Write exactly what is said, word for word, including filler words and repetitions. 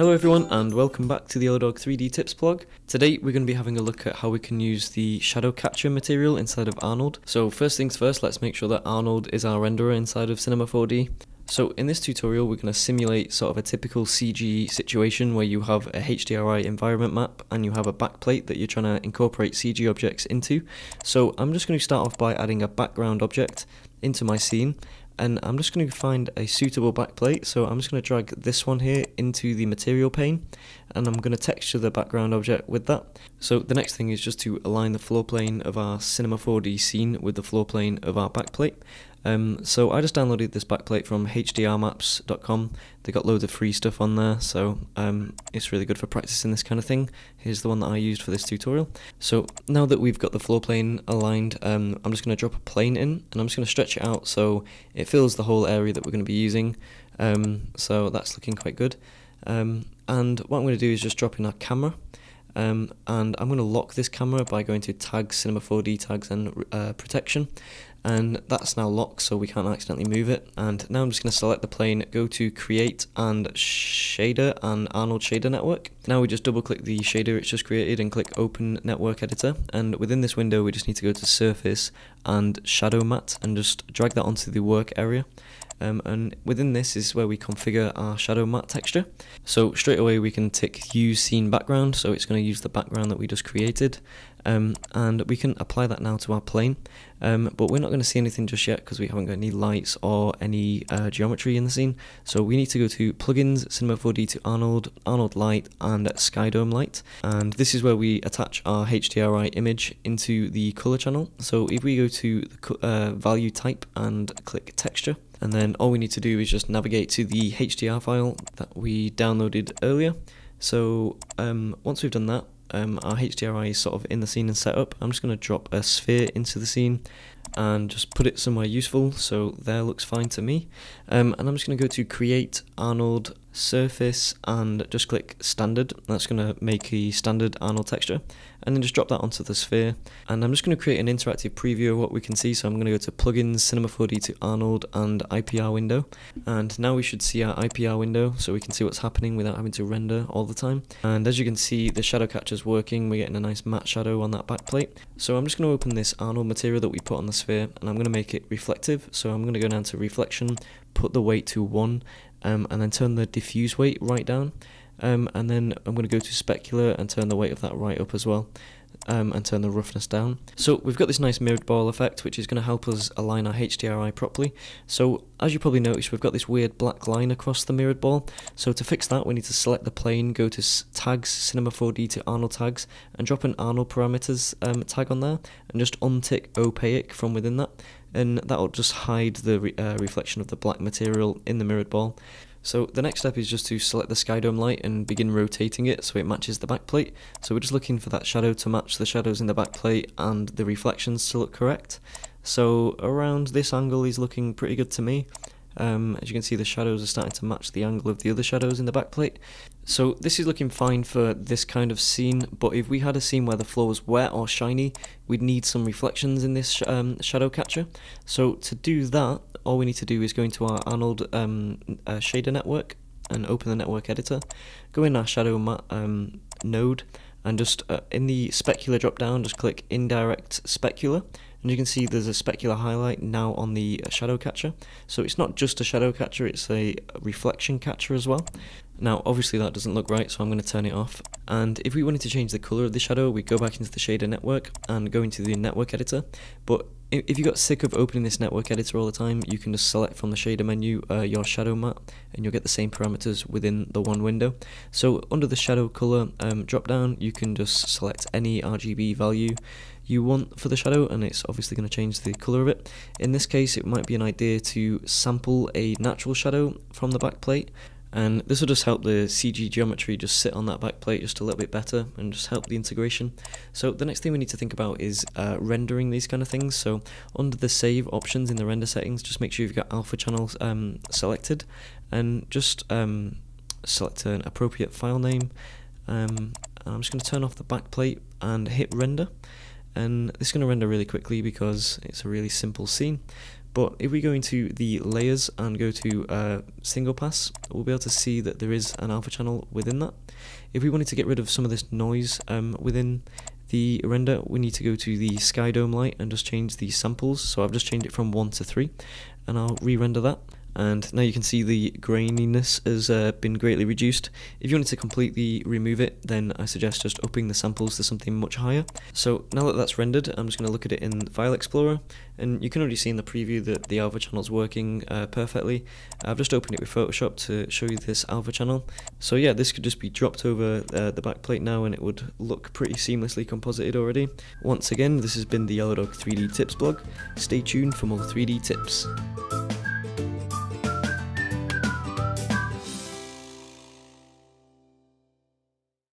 Hello everyone and welcome back to the YellowDog three D tips blog. Today we're going to be having a look at how we can use the Shadow Catcher material inside of Arnold. So first things first, let's make sure that Arnold is our renderer inside of Cinema four D. So in this tutorial we're going to simulate sort of a typical C G situation where you have a H D R I environment map and you have a backplate that you're trying to incorporate C G objects into. So I'm just going to start off by adding a background object into my scene. And I'm just going to find a suitable backplate, so I'm just going to drag this one here into the material pane, and I'm going to texture the background object with that. So the next thing is just to align the floor plane of our Cinema four D scene with the floor plane of our backplate. Um, so I just downloaded this backplate from H D R maps dot com. They got loads of free stuff on there, so um, it's really good for practicing this kind of thing. Here's the one that I used for this tutorial. So now that we've got the floor plane aligned, um, I'm just going to drop a plane in, and I'm just going to stretch it out so it fills the whole area that we're going to be using. Um, so that's looking quite good. Um, and what I'm going to do is just drop in our camera. Um, and I'm going to lock this camera by going to Tags, Cinema four D Tags and uh, Protection, and that's now locked so we can't accidentally move it. And now I'm just going to select the plane, go to Create and Shader and Arnold Shader Network. Now we just double click the shader it's just created and click Open Network Editor, and within this window we just need to go to Surface and Shadow Matte and just drag that onto the work area. Um, and within this is where we configure our shadow matte texture. So straight away we can tick Use Scene Background, so it's going to use the background that we just created. Um, and we can apply that now to our plane, um, but we're not going to see anything just yet because we haven't got any lights or any uh, geometry in the scene. So we need to go to Plugins, Cinema four D to Arnold, Arnold Light and Skydome Light, and this is where we attach our H D R I image into the color channel. So if we go to the uh, value type and click Texture, and then all we need to do is just navigate to the H D R file that we downloaded earlier. So um, once we've done that, Um, our H D R I is sort of in the scene and set up. I'm just going to drop a sphere into the scene and just put it somewhere useful, so there looks fine to me. Um, and I'm just going to go to Create, Arnold, Surface and just click Standard. That's going to make a standard Arnold texture, and then just drop that onto the sphere. And I'm just going to create an interactive preview of what we can see, so I'm going to go to Plugins, Cinema four D to Arnold and I P R window, and now we should see our I P R window so we can see what's happening without having to render all the time. And as you can see, the shadow catcher's working. We're getting a nice matte shadow on that back plate. So I'm just going to open this Arnold material that we put on the sphere, and I'm going to make it reflective. So I'm going to go down to Reflection, put the weight to one, Um, and then turn the diffuse weight right down, um, and then I'm going to go to specular and turn the weight of that right up as well, um, and turn the roughness down. So we've got this nice mirrored ball effect which is going to help us align our H D R I properly. So as you probably noticed, we've got this weird black line across the mirrored ball, so to fix that we need to select the plane, go to Tags, Cinema four D to Arnold Tags and drop an Arnold Parameters um, tag on there and just untick Opaque from within that, and that'll just hide the re uh, reflection of the black material in the mirrored ball. So the next step is just to select the Skydome light and begin rotating it so it matches the backplate. So we're just looking for that shadow to match the shadows in the backplate and the reflections to look correct. So around this angle is looking pretty good to me. Um, as you can see, the shadows are starting to match the angle of the other shadows in the backplate. So this is looking fine for this kind of scene, but if we had a scene where the floor was wet or shiny, we'd need some reflections in this sh um, shadow catcher. So to do that, all we need to do is go into our Arnold um, uh, shader network and open the network editor, go in our shadow mat um, node, and just uh, in the specular drop down just click Indirect Specular, and you can see there's a specular highlight now on the shadow catcher. So it's not just a shadow catcher, it's a reflection catcher as well. Now obviously that doesn't look right, so I'm going to turn it off. And if we wanted to change the colour of the shadow, we go back into the shader network and go into the network editor. But if you got sick of opening this network editor all the time, you can just select from the shader menu uh, your shadow matte, and you'll get the same parameters within the one window. So under the shadow colour um, drop down, you can just select any R G B value you want for the shadow, and it's obviously going to change the colour of it. In this case it might be an idea to sample a natural shadow from the back plate, and this will just help the C G geometry just sit on that back plate just a little bit better and just help the integration. So the next thing we need to think about is uh, rendering these kind of things. So under the save options in the render settings, just make sure you've got alpha channels um, selected, and just um, select an appropriate file name. um, I'm just going to turn off the back plate and hit render. And this is going to render really quickly because it's a really simple scene. But if we go into the layers and go to uh, single pass, we'll be able to see that there is an alpha channel within that. If we wanted to get rid of some of this noise um, within the render, we need to go to the sky dome light and just change the samples. So I've just changed it from one to three, and I'll re-render that. And now you can see the graininess has uh, been greatly reduced. If you wanted to completely remove it, then I suggest just upping the samples to something much higher. So now that that's rendered, I'm just going to look at it in File Explorer, and you can already see in the preview that the alpha channel is working uh, perfectly. I've just opened it with Photoshop to show you this alpha channel. So yeah, this could just be dropped over uh, the back plate now, and it would look pretty seamlessly composited already. Once again, this has been the YellowDog three D Tips blog. Stay tuned for more three D tips.